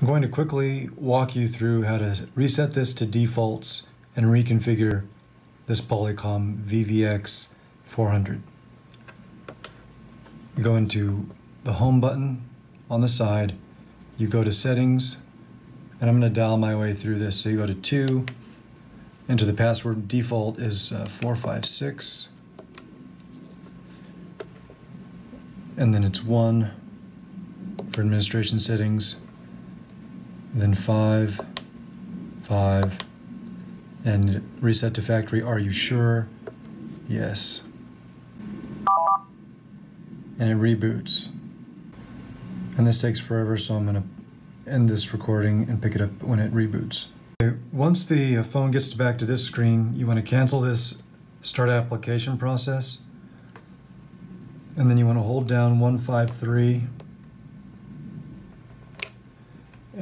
I'm going to quickly walk you through how to reset this to defaults and reconfigure this Polycom VVX 400. You go into the home button on the side, you go to settings, and I'm going to dial my way through this. So you go to 2, enter the password, default is 456, and then it's 1 for administration settings. Then 5, 5, and reset to factory. Are you sure? Yes. And it reboots. And this takes forever, so I'm gonna end this recording and pick it up when it reboots. Okay, once the phone gets back to this screen, you wanna cancel this start application process. And then you wanna hold down 153.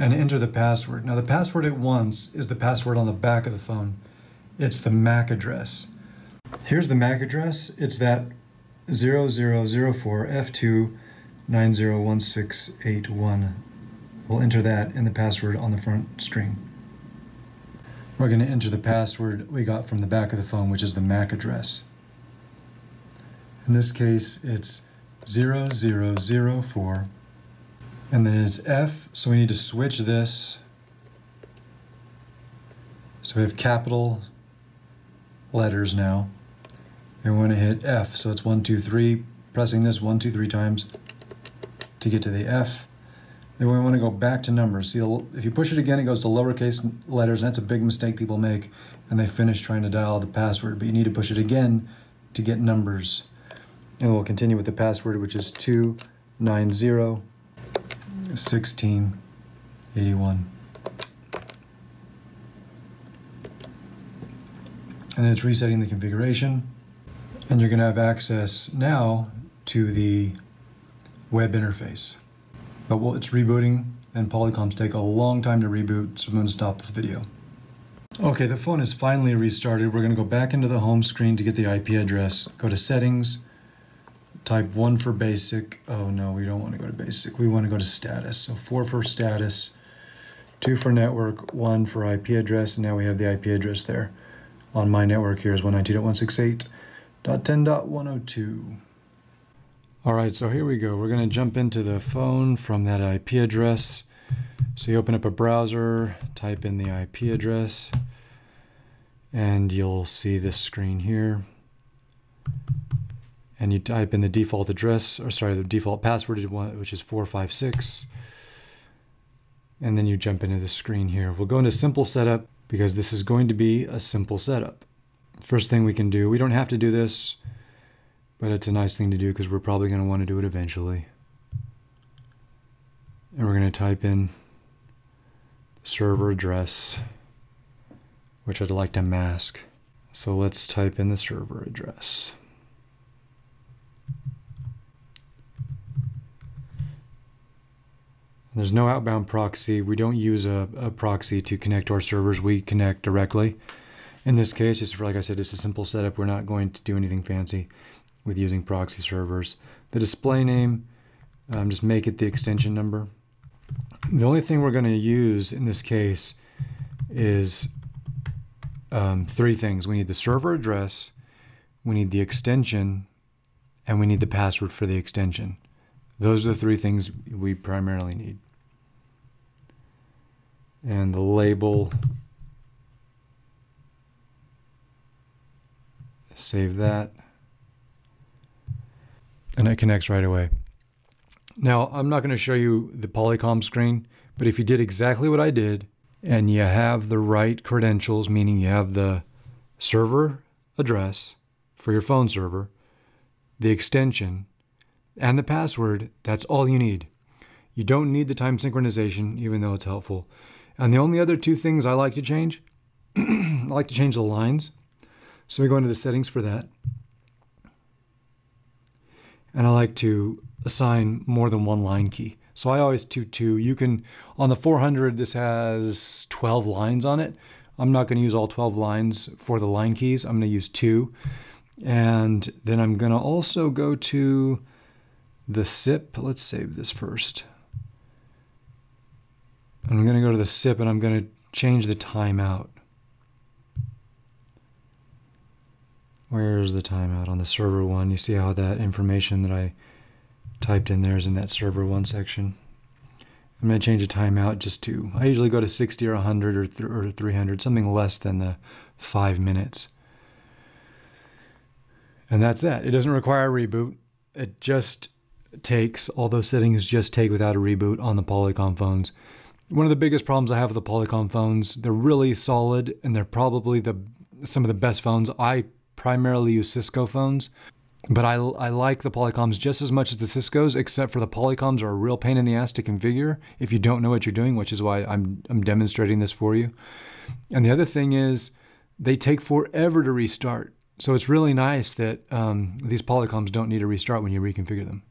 And enter the password. Now the password it wants is the password on the back of the phone. It's the MAC address. Here's the MAC address. It's that 0004F2901681. We'll enter that in the password on the front string. We're going to enter the password we got from the back of the phone, which is the MAC address. In this case, it's 0004. And then it's F, so we need to switch this. So we have capital letters now. And we want to hit F, so it's 1, 2, 3, pressing this 1, 2, 3 times to get to the F. Then we want to go back to numbers. See, if you push it again, it goes to lowercase letters, and that's a big mistake people make, and they finish trying to dial the password, but you need to push it again to get numbers. And we'll continue with the password, which is 2901681, and it's resetting the configuration, and you're going to have access now to the web interface. But well, it's rebooting, and Polycoms take a long time to reboot, so I'm going to stop this video. Okay, the phone is finally restarted. We're going to go back into the home screen to get the IP address. Go to settings. Type 1 for basic. Oh no, we don't want to go to basic. We want to go to status. So 4 for status, 2 for network, 1 for IP address, and now we have the IP address there. On my network here is 192.168.10.102. All right, so here we go. We're going to jump into the phone from that IP address. So you open up a browser, type in the IP address, and you'll see this screen here. And you type in the default address, or sorry, the default password, which is 456. And then you jump into the screen here. We'll go into simple setup because this is going to be a simple setup. First thing we can do, we don't have to do this, but it's a nice thing to do because we're probably going to want to do it eventually. And we're going to type in the server address, which I'd like to mask. So let's type in the server address. There's no outbound proxy. We don't use a proxy to connect to our servers. We connect directly. In this case, just for, like I said, it's a simple setup. We're not going to do anything fancy with using proxy servers. The display name, just make it the extension number. The only thing we're going to use in this case is 3 things. We need the server address, we need the extension, and we need the password for the extension. Those are the 3 things we primarily need. And the label, save that, and it connects right away. Now, I'm not going to show you the Polycom screen, but if you did exactly what I did and you have the right credentials, meaning you have the server address for your phone server, the extension, and the password, that's all you need. You don't need the time synchronization, even though it's helpful. And the only other 2 things I like to change, I like to change the lines. So we go into the settings for that. And I like to assign more than 1 line key. So I always do 2. You can, on the 400, this has 12 lines on it. I'm not gonna use all 12 lines for the line keys. I'm gonna use 2. And then I'm gonna also go to the SIP, let's save this first. And I'm going to go to the SIP and I'm going to change the timeout. Where's the timeout on the server one? You see how that information that I typed in there is in that server one section. I'm going to change the timeout just to, I usually go to 60 or 100 or 300, something less than the 5 minutes. And that's that. It doesn't require a reboot. It just takes, all those settings just take without a reboot on the Polycom phones. One of the biggest problems I have with the Polycom phones, they're really solid and they're probably some of the best phones. I primarily use Cisco phones, but I like the Polycoms just as much as the Ciscos, except for the Polycoms are a real pain in the ass to configure if you don't know what you're doing, which is why I'm demonstrating this for you. And the other thing is they take forever to restart. So it's really nice that these Polycoms don't need to restart when you reconfigure them.